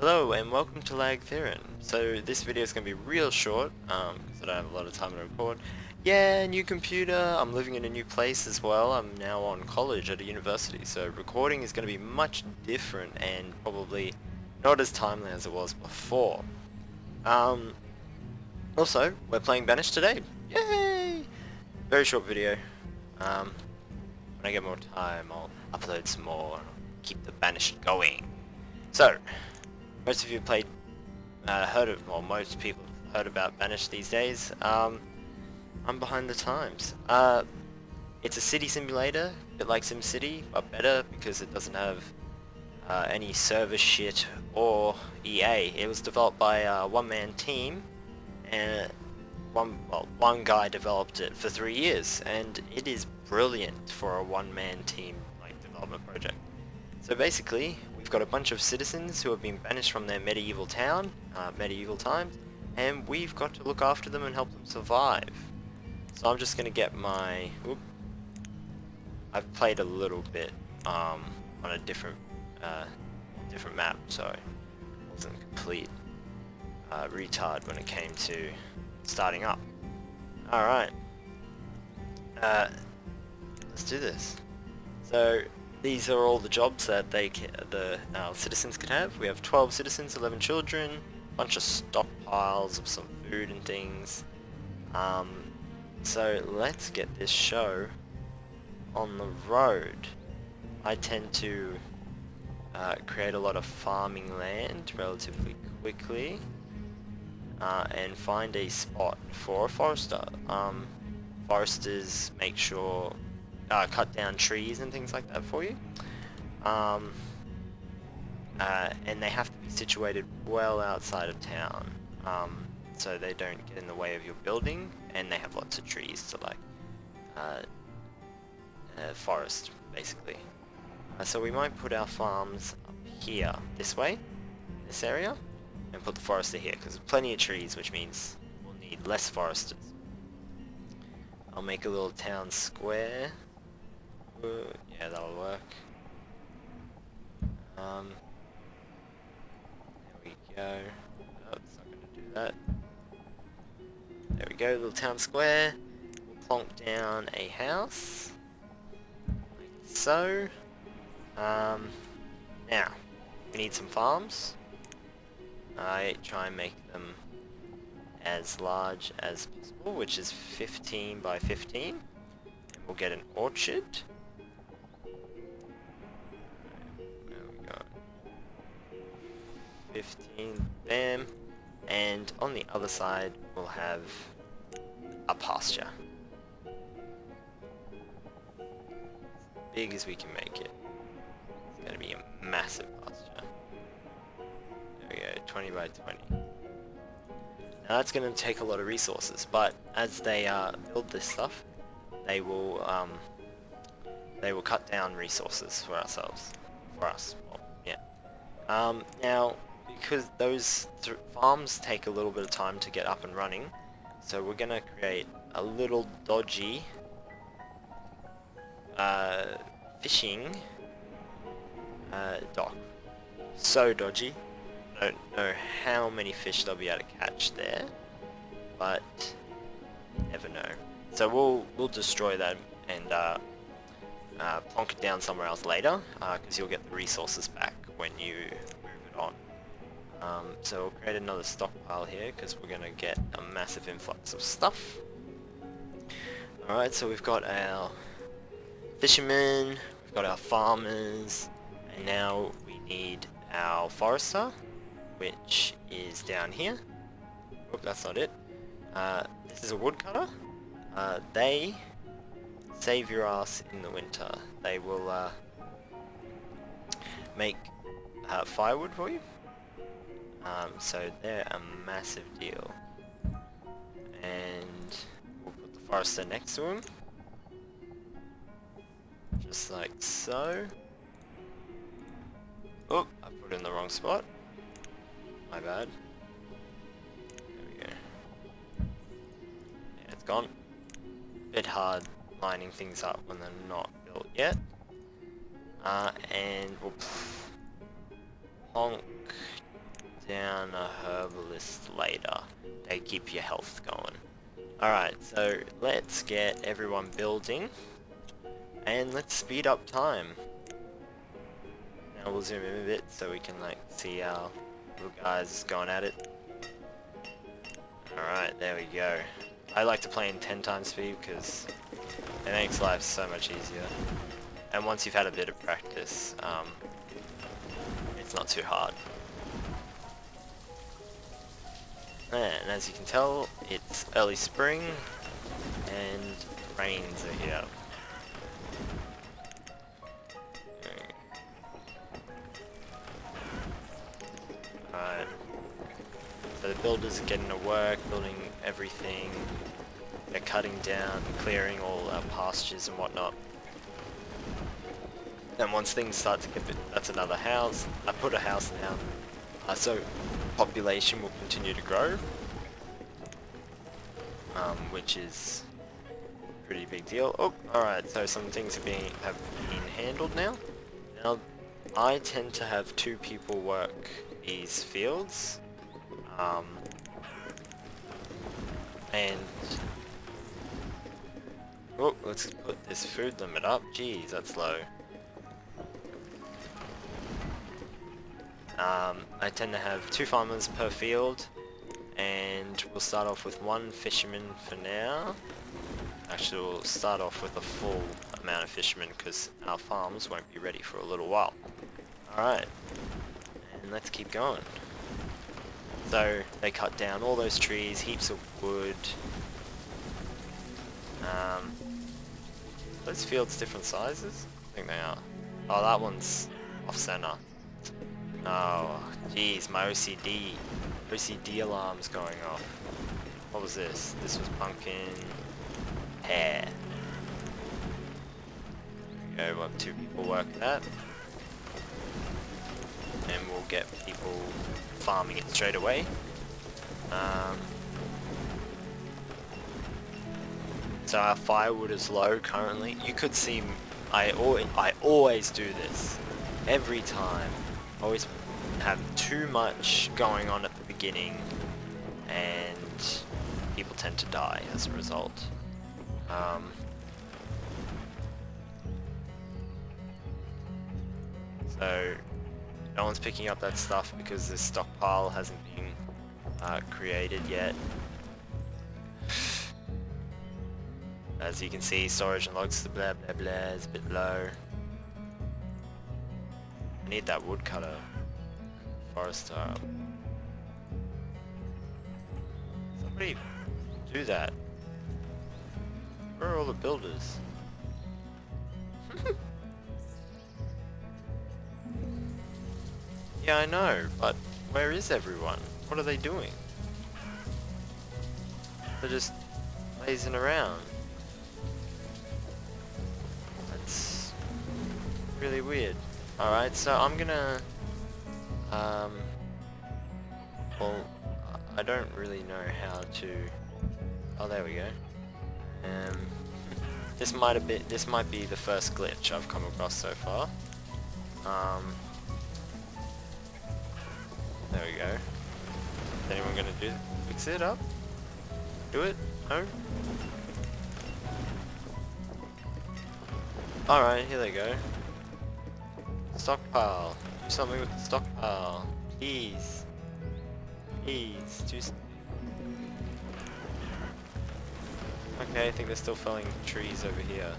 Hello and welcome to LAAG Thirrin. So this video is going to be real short, because I don't have a lot of time to record. Yeah, new computer, I'm living in a new place as well, I'm now on college at a university, so recording is going to be much different and probably not as timely as it was before. Also, we're playing Banished today, yay! Very short video. When I get more time I'll upload some more and I'll keep the Banished going. So, most of you played, most people have heard about Banished these days. I'm behind the times. It's a city simulator, a bit like SimCity, but better because it doesn't have any server shit or EA. It was developed by a one-man team, and one guy developed it for 3 years, and it is brilliant for a one-man team development project. So basically, we've got a bunch of citizens who have been banished from their medieval town, medieval times, and we've got to look after them and help them survive. So I'm just gonna get my. I've played a little bit on a different map, so I wasn't a complete retard when it came to starting up. All right, let's do this. So these are all the jobs that our citizens can have. We have 12 citizens, 11 children, a bunch of stockpiles of some food and things. So let's get this show on the road. I tend to create a lot of farming land relatively quickly and find a spot for a forester. Foresters make sure cut down trees and things like that for you, and they have to be situated well outside of town, so they don't get in the way of your building, and they have lots of trees to forest basically. So we might put our farms up here this way, in this area, and put the forester here because there's plenty of trees, which means we'll need less foresters. I'll make a little town square. Yeah, that'll work. There we go. Oh, it's not going to do that. There we go, little town square. We'll plonk down a house. Like so. Now, we need some farms. I try and make them as large as possible, which is 15 by 15. And we'll get an orchard. There we go. 15, bam. And on the other side, we'll have a pasture. As big as we can make it. It's going to be a massive pasture. There we go, 20 by 20. Now that's going to take a lot of resources, but as they build this stuff, they will cut down resources for ourselves, for us. Well, yeah. Now, because those farms take a little bit of time to get up and running, so we're going to create a little dodgy fishing dock. So dodgy. I don't know how many fish they'll be able to catch there, but you never know. So we'll destroy that and plonk it down somewhere else later, because you'll get the resources back when you move it on. So we'll create another stockpile here because we're going to get a massive influx of stuff. Alright, so we've got our fishermen, we've got our farmers, and now we need our forester, which is down here. Oop, that's not it. This is a woodcutter. They save your ass in the winter. They will make firewood for you. So they're a massive deal. And we'll put the forester next to him. Just like so. Oh, I put it in the wrong spot. My bad. There we go. Yeah, it's gone. Bit hard lining things up when they're not built yet. And we'll plonk down a herbalist later. They keep your health going. Alright, so let's get everyone building and let's speed up time. Now we'll zoom in a bit so we can like see how little guys going at it. Alright, there we go. I like to play in 10 times speed because it makes life so much easier. And once you've had a bit of practice, it's not too hard. And as you can tell, it's early spring and rains are here. Alright. So the builders are getting to work, building everything. They're cutting down, clearing all our pastures and whatnot. And once things start to get bit, that's another house. I put a house down. So population will continue to grow, which is a pretty big deal. Oh, alright, so some things are have been handled now. Now, I tend to have two people work these fields, and oh, let's put this food limit up. Jeez, that's low. I tend to have two farmers per field, and we'll start off with one fisherman for now. Actually, we'll start off with a full amount of fishermen because our farms won't be ready for a little while. Alright, and let's keep going. So, they cut down all those trees, heaps of wood. Are those fields different sizes? I think they are. Oh, that one's off center. Oh, jeez, my OCD alarm's going off. What was this? This was pumpkin pear. There we go, we'll have two people work that. And we'll get people farming it straight away. So our firewood is low currently. You could see, I always do this. Every time. Always have too much going on at the beginning and people tend to die as a result. So no one's picking up that stuff because this stockpile hasn't been created yet. As you can see, storage and logs, blah blah blah, is a bit low. Need that woodcutter, forester. Somebody do that. Where are all the builders? Yeah, I know, but where is everyone? What are they doing? They're just lazing around. That's really weird. Alright, so I'm gonna, well, I don't really know how to, oh there we go, this might be the first glitch I've come across so far, there we go. Is anyone gonna fix it up? Do it? No? Alright, here they go. Stockpile. Do something with the stockpile. Please. Please. Do something. Okay, I think they're still felling trees over here.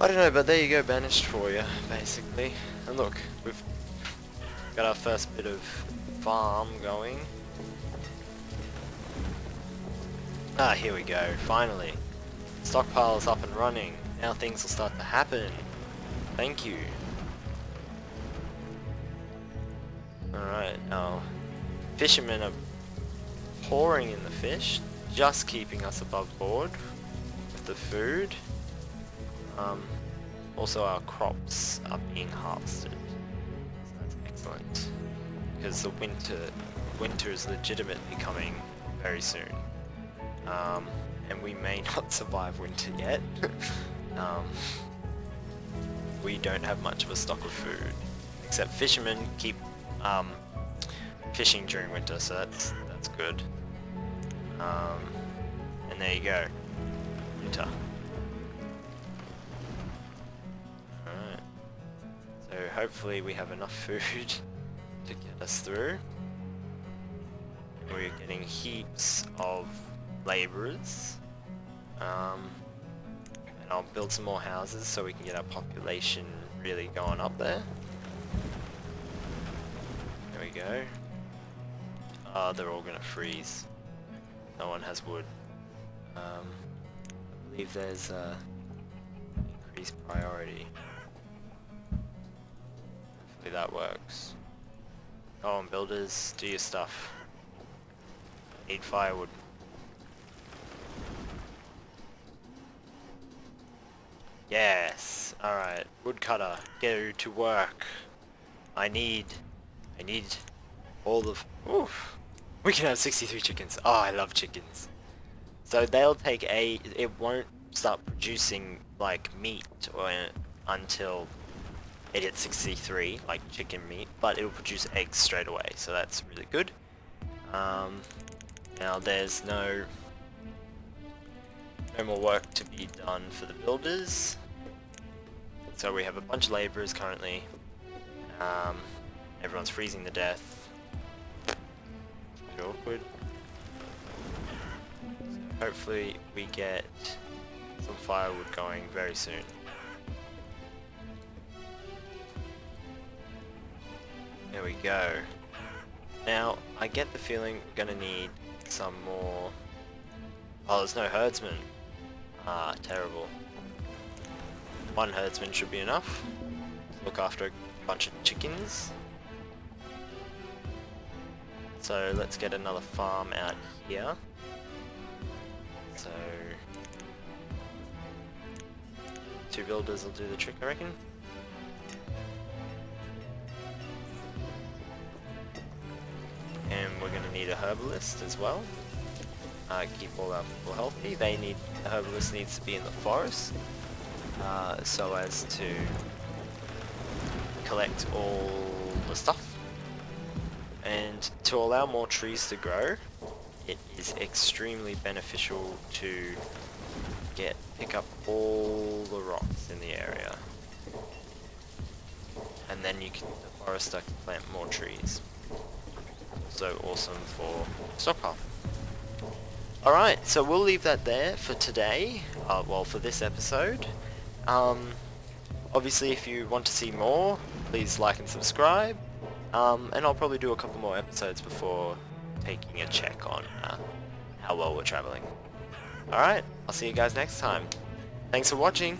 I don't know, but there you go, Banished for you, basically. And look, we've got our first bit of farm going. Ah, here we go, finally. Stockpile's up and running. Now things will start to happen. Thank you. Alright, now fishermen are pouring in the fish, just keeping us above board with the food. Also our crops are being harvested, so that's excellent, because the winter is legitimately coming very soon, and we may not survive winter yet. We don't have much of a stock of food, except fishermen keep fishing during winter, so that's good. And there you go. Winter. Alright. So hopefully we have enough food to get us through. We're getting heaps of labourers. And I'll build some more houses so we can get our population really going up there. There we go. Ah, they're all gonna freeze. No one has wood. I believe there's increased priority. Hopefully that works. Go on, builders, do your stuff. Need firewood. Yes! Alright, woodcutter, go to work. I need all of... Oof! We can have 63 chickens. Oh, I love chickens. So they'll take a... It won't start producing, like, meat or until it hits 63, like chicken meat, but it'll produce eggs straight away, so that's really good. Now there's no more work to be done for the builders. So we have a bunch of labourers currently. Everyone's freezing to death. A bit awkward. So hopefully we get some firewood going very soon. There we go. Now, I get the feeling we're gonna need some more... Oh, there's no herdsman. Ah, terrible. One herdsman should be enough. Look after a bunch of chickens. So let's get another farm out here. So... 2 builders will do the trick, I reckon. And we're going to need a herbalist as well. Keep all our people healthy. The herbalist needs to be in the forest, so as to collect all the stuff. And to allow more trees to grow, it is extremely beneficial to pick up all the rocks in the area, and then the forester can plant more trees. So awesome for stockpile. Alright, so we'll leave that there for today, well, for this episode. Obviously, if you want to see more, please like and subscribe, and I'll probably do a couple more episodes before taking a check on how well we're travelling. Alright, I'll see you guys next time. Thanks for watching!